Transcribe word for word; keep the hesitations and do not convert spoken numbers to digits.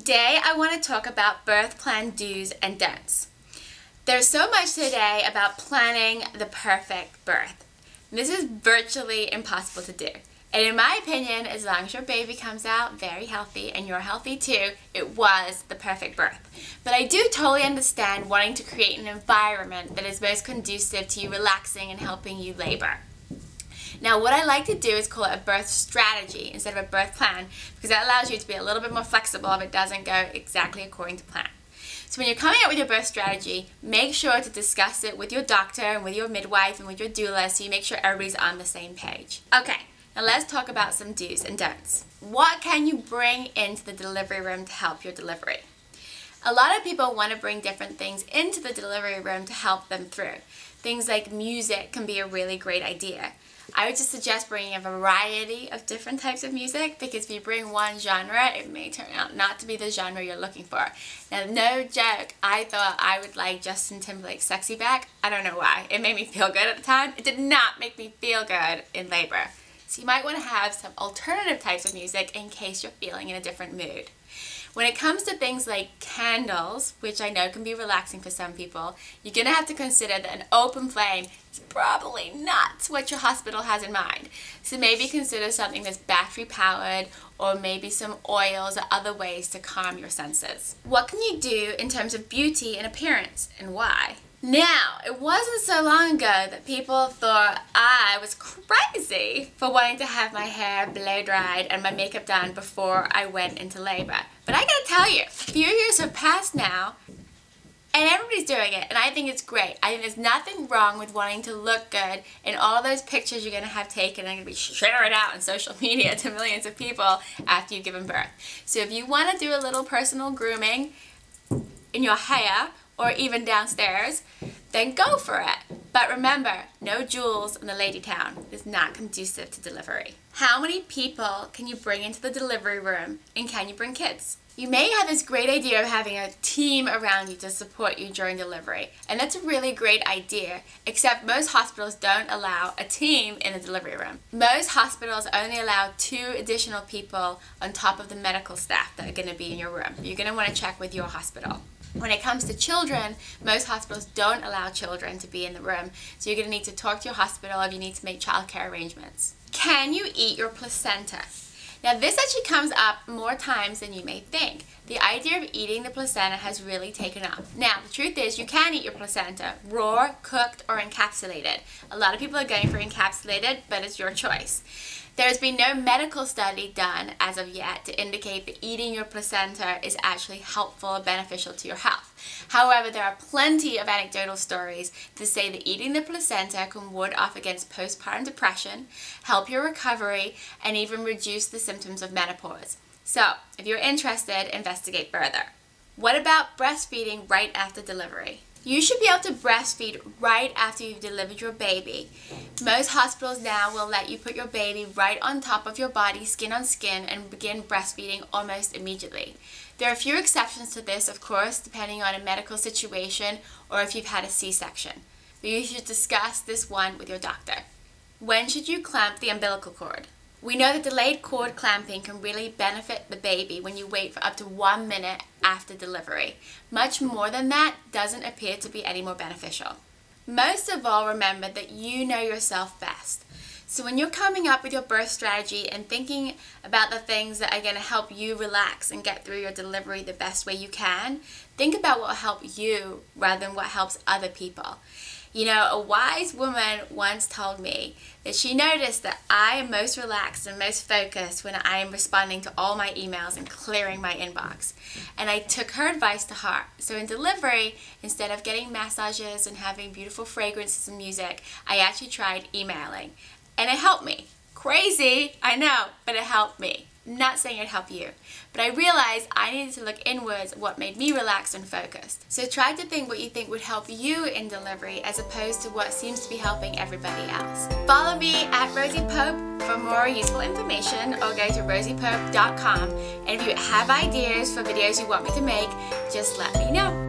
today I want to talk about birth plan do's and don'ts. There's so much today about planning the perfect birth. This is virtually impossible to do. And in my opinion, as long as your baby comes out very healthy and you're healthy too, it was the perfect birth. But I do totally understand wanting to create an environment that is most conducive to you relaxing and helping you labor. Now, what I like to do is call it a birth strategy instead of a birth plan, because that allows you to be a little bit more flexible if it doesn't go exactly according to plan. So when you're coming up with your birth strategy, make sure to discuss it with your doctor and with your midwife and with your doula so you make sure everybody's on the same page. Okay, now let's talk about some do's and don'ts. What can you bring into the delivery room to help your delivery? A lot of people want to bring different things into the delivery room to help them through. Things like music can be a really great idea. I would just suggest bringing a variety of different types of music, because if you bring one genre, it may turn out not to be the genre you're looking for. Now, no joke, I thought I would like Justin Timberlake's Sexy Back. I don't know why. It made me feel good at the time. It did not make me feel good in labor. So you might want to have some alternative types of music in case you're feeling in a different mood. When it comes to things like candles, which I know can be relaxing for some people, you're going to have to consider that an open flame is probably not what your hospital has in mind. So maybe consider something that's battery powered, or maybe some oils or other ways to calm your senses. What can you do in terms of beauty and appearance, and why? Now, it wasn't so long ago that people thought I was crazy for wanting to have my hair blow dried and my makeup done before I went into labor. But I gotta tell you, a few years have passed now, and everybody's doing it, and I think it's great. I think there's nothing wrong with wanting to look good, and all those pictures you're gonna have taken are gonna be shared out on social media to millions of people after you've given birth. So if you wanna do a little personal grooming in your hair, or even downstairs, then go for it. But remember, no jewels in the lady town is not conducive to delivery. How many people can you bring into the delivery room, and can you bring kids? You may have this great idea of having a team around you to support you during delivery, and that's a really great idea, except most hospitals don't allow a team in the delivery room. Most hospitals only allow two additional people on top of the medical staff that are going to be in your room. You're going to want to check with your hospital. When it comes to children, most hospitals don't allow children to be in the room, so you're going to need to talk to your hospital if you need to make childcare arrangements. Can you eat your placenta? Now, this actually comes up more times than you may think. The idea of eating the placenta has really taken up. Now, the truth is you can eat your placenta, raw, cooked, or encapsulated. A lot of people are going for encapsulated, but it's your choice. There has been no medical study done as of yet to indicate that eating your placenta is actually helpful or beneficial to your health. However, there are plenty of anecdotal stories to say that eating the placenta can ward off against postpartum depression, help your recovery, and even reduce the symptoms of menopause. So, if you're interested, investigate further. What about breastfeeding right after delivery? You should be able to breastfeed right after you've delivered your baby. Most hospitals now will let you put your baby right on top of your body, skin on skin, and begin breastfeeding almost immediately. There are a few exceptions to this, of course, depending on a medical situation or if you've had a C section. But you should discuss this one with your doctor. When should you clamp the umbilical cord? We know that delayed cord clamping can really benefit the baby when you wait for up to one minute after delivery. Much more than that doesn't appear to be any more beneficial. Most of all, remember that you know yourself best. So when you're coming up with your birth strategy and thinking about the things that are going to help you relax and get through your delivery the best way you can, think about what will help you rather than what helps other people. You know, a wise woman once told me that she noticed that I am most relaxed and most focused when I am responding to all my emails and clearing my inbox. And I took her advice to heart. So in delivery, instead of getting massages and having beautiful fragrances and music, I actually tried emailing. And it helped me. Crazy, I know, but it helped me. I'm not saying it'd help you, but I realized I needed to look inwards at what made me relaxed and focused. So try to think what you think would help you in delivery as opposed to what seems to be helping everybody else. Follow me at Rosie Pope for more useful information, or go to rosie pope dot com. And if you have ideas for videos you want me to make, just let me know.